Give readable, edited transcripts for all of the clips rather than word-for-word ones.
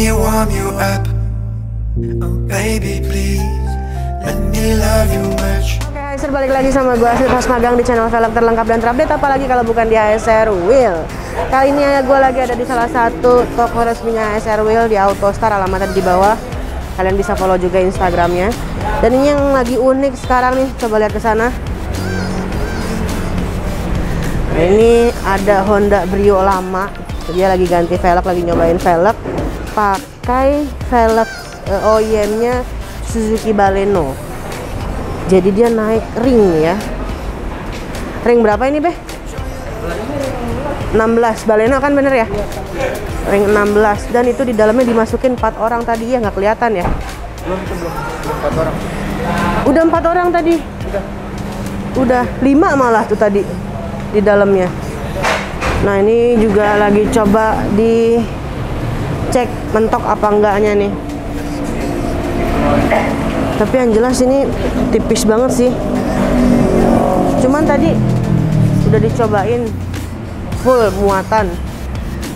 me warm you up. Oh baby please, let me love you much. Oke HSR, balik lagi sama gue Asli Mas Magang di channel film terlengkap dan terupdate, apalagi kalau bukan di HSR Wheel. Kali ini gue lagi ada di salah satu toko resminya HSR Wheel di Auto Star, alamatnya di bawah. Kalian bisa follow juga Instagramnya. Dan ini yang lagi unik sekarang nih, coba lihat ke sana. Nah, ini ada Honda Brio lama, dia lagi ganti velg, lagi nyobain velg, pakai velg OEM-nya Suzuki Baleno. Jadi dia naik ring ya. Ring berapa ini, Beh? 16. Baleno kan bener ya? Ring 16. Dan itu di dalamnya dimasukin 4 orang tadi ya, nggak kelihatan ya? Belum. 4 orang. Udah 4 orang tadi? Udah 5 malah tuh tadi di dalamnya. Nah ini juga lagi coba dicek mentok apa enggaknya nih. Tapi yang jelas ini tipis banget sih. Cuman tadi udah dicobain full muatan.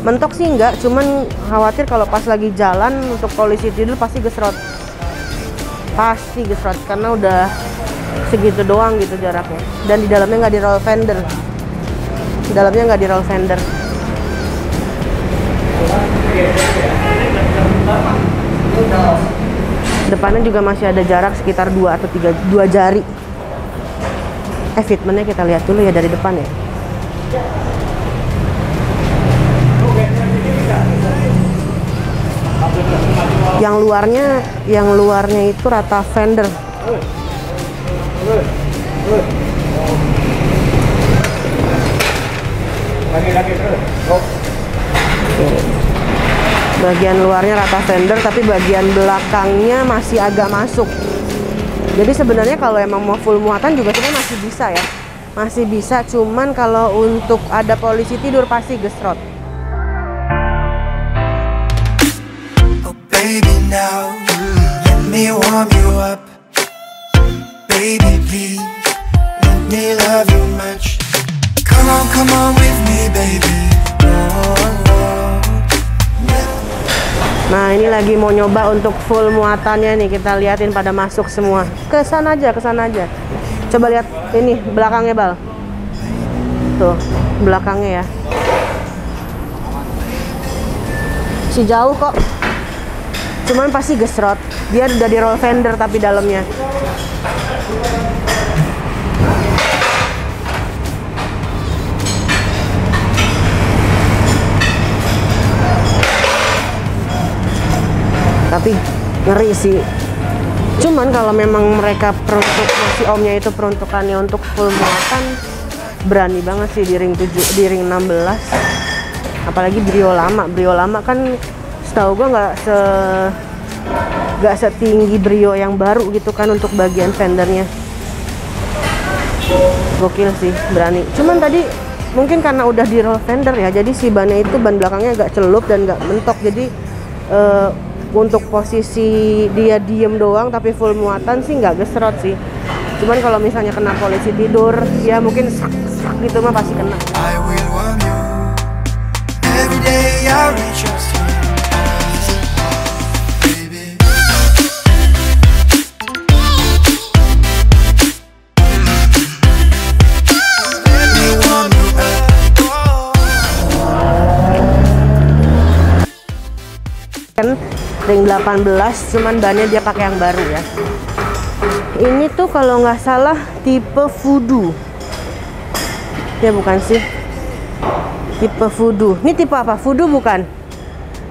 Mentok sih enggak, cuman khawatir kalau pas lagi jalan untuk polisi tidur pasti gesrot. Pasti gesrot karena udah segitu doang gitu jaraknya. Dan di dalamnya nggak di roll fender. Depannya juga masih ada jarak sekitar 2 atau 3 jari. Fitmentnya kita lihat dulu ya dari depan ya. Yang luarnya itu rata fender. Bagian luarnya rata fender, tapi bagian belakangnya masih agak masuk. Jadi sebenarnya kalau emang mau full muatan juga sebenarnya masih bisa ya, masih bisa. Cuman kalau untuk ada polisi tidur pasti gesrot. Oh baby now, let me warm you up. Baby please, let me love you much. Come on, come on with me, baby. Nah, ini lagi mau nyoba untuk full muatannya nih. Kita liatin pada masuk semua. Kesana aja. Coba lihat ini belakangnya, Bal. Tuh, belakangnya ya. Si jauh kok. Cuman pasti gesrot. Dia udah di roll fender tapi dalamnya. Tapi ngeri sih. Cuman kalau memang mereka si omnya itu peruntukannya untuk full muatan, berani banget sih di ring 7, di ring 16. Apalagi Brio lama kan setahu gue nggak setinggi Brio yang baru gitu kan untuk bagian fendernya. Gokil sih, berani. Cuman tadi mungkin karena udah di roll fender ya, jadi si bannya itu ban belakangnya agak celup dan nggak mentok. Jadi untuk posisi dia diem doang tapi full muatan sih nggak gesrot sih. Cuman kalau misalnya kena polisi tidur ya mungkin sak gitu mah pasti kena. Ring 18, cuman bannya dia pakai yang baru ya. Ini tuh kalau nggak salah tipe Voodoo. Ya bukan sih. Tipe Voodoo. Ini tipe apa? Voodoo bukan?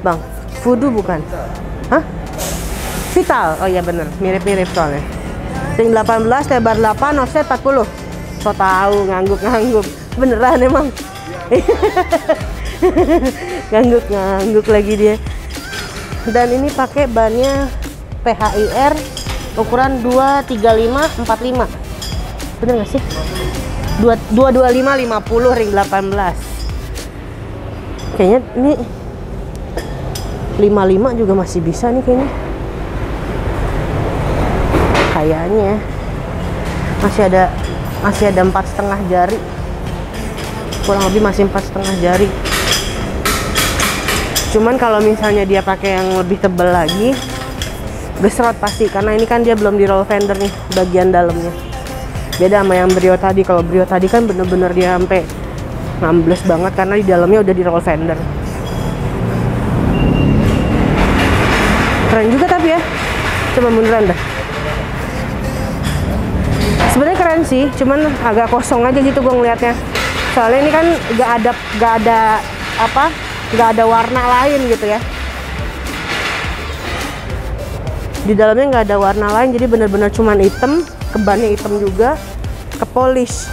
Bang, Voodoo bukan? Hah? Vital. Oh iya bener, mirip-mirip soalnya. Ring 18, lebar 8, offset 40. So tahu, ngangguk-ngangguk. Beneran emang. Ngangguk-ngangguk lagi dia. Dan ini pakai bannya PHIR ukuran 235/45. Bener nggak sih? 225/50 ring 18. Kayaknya ini 55 juga masih bisa nih kayaknya. Kayaknya masih ada 4,5 jari. Kurang lebih masih 4,5 jari. Cuman kalau misalnya dia pakai yang lebih tebel lagi, gesrot pasti, karena ini kan dia belum di roll fender nih bagian dalamnya. Beda sama yang Brio tadi. Kalau Brio tadi kan bener-bener dia sampai ngambles banget karena di dalamnya udah di roll fender. Keren juga tapi ya, coba beneran dah. Sebenarnya keren sih, cuman agak kosong aja gitu gue ngelihatnya. Soalnya ini kan nggak ada warna lain gitu ya. Di dalamnya nggak ada warna lain, jadi bener-bener cuman hitam, kebannya hitam juga, ke polish.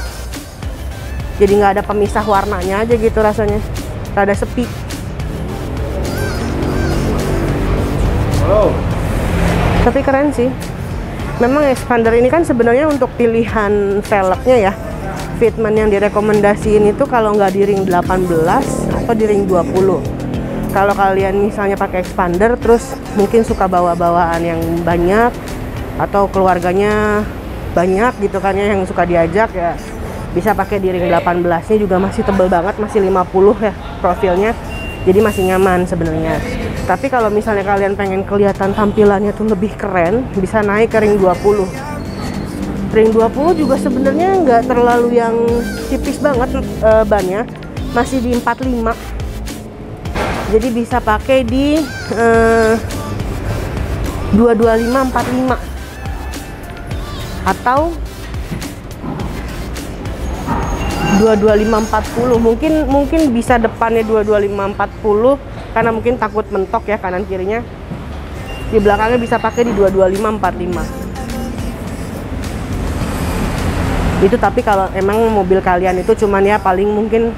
Jadi nggak ada pemisah warnanya aja gitu rasanya, rada sepi. Halo. Tapi keren sih. Memang expander ini kan sebenarnya untuk pilihan velgnya ya. Fitment yang direkomendasiin itu kalau nggak di ring 18 atau di ring 20. Kalau kalian misalnya pakai expander terus mungkin suka bawa-bawaan yang banyak atau keluarganya banyak gitu kan ya, yang suka diajak ya bisa pakai di ring 18. Ini juga masih tebel banget, masih 50 ya profilnya, jadi masih nyaman sebenarnya. Tapi kalau misalnya kalian pengen kelihatan tampilannya tuh lebih keren, bisa naik ke ring 20. Ring 20 juga sebenarnya nggak terlalu yang tipis banget bannya, masih di 45. Jadi bisa pakai di 225 45 atau 225 40. Mungkin bisa depannya 225 40 karena mungkin takut mentok ya kanan kirinya. Di belakangnya bisa pakai di 225 45. Itu tapi kalau emang mobil kalian itu cuman ya paling mungkin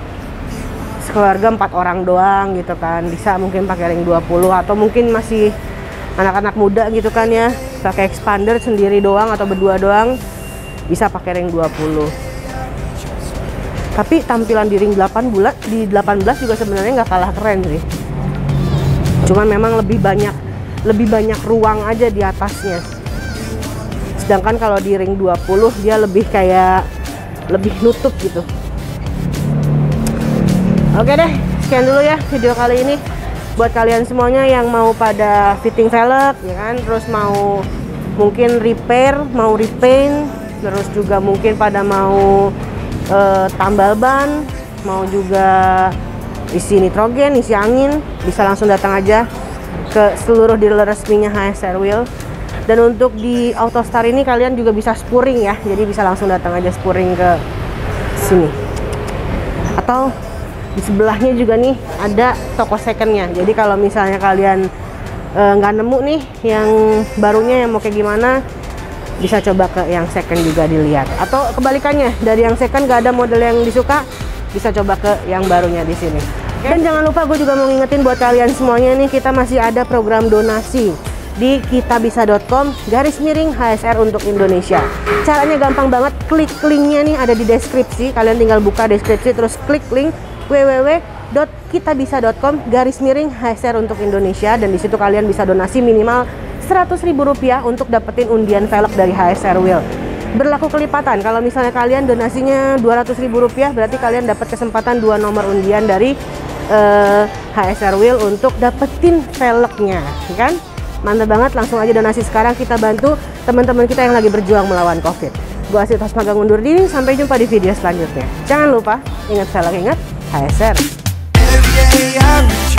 keluarga 4 orang doang gitu kan, bisa mungkin pakai ring 20, atau mungkin masih anak-anak muda gitu kan ya, pakai expander sendiri doang atau berdua doang, bisa pakai ring 20. Tapi tampilan di ring 18 juga sebenarnya nggak kalah keren sih. Cuman memang lebih banyak ruang aja di atasnya. Sedangkan kalau di ring 20 dia lebih nutup gitu. Oke deh, sekian dulu ya video kali ini. Buat kalian semuanya yang mau pada fitting velg, ya kan, terus mau mungkin repair, mau repaint, terus juga mungkin pada mau tambal ban, mau juga isi nitrogen, isi angin, bisa langsung datang aja ke seluruh dealer resminya HSR Wheel. Dan untuk di Auto Star ini kalian juga bisa spuring ya, jadi bisa langsung datang aja spuring ke sini. Atau di sebelahnya juga nih ada toko secondnya, jadi kalau misalnya kalian nggak nemu nih yang barunya yang mau kayak gimana, bisa coba ke yang second juga dilihat, atau kebalikannya dari yang second nggak ada model yang disuka, bisa coba ke yang barunya di sini. Dan jangan lupa gue juga mau ngingetin buat kalian semuanya nih, kita masih ada program donasi di kitabisa.com/HSR untuk Indonesia. Caranya gampang banget, klik linknya nih ada di deskripsi, kalian tinggal buka deskripsi terus klik link www.kitabisa.com/HSR untuk Indonesia, dan disitu kalian bisa donasi minimal Rp100.000 untuk dapetin undian velg dari HSR Wheel. Berlaku kelipatan, kalau misalnya kalian donasinya Rp200.000 berarti kalian dapat kesempatan 2 nomor undian dari HSR Wheel untuk dapetin velgnya, kan? Mantap banget, langsung aja donasi sekarang, kita bantu teman-teman kita yang lagi berjuang melawan COVID. Gua Asyid Hasmaga undur diri, sampai jumpa di video selanjutnya. Jangan lupa, ingat velg, ingat HSR.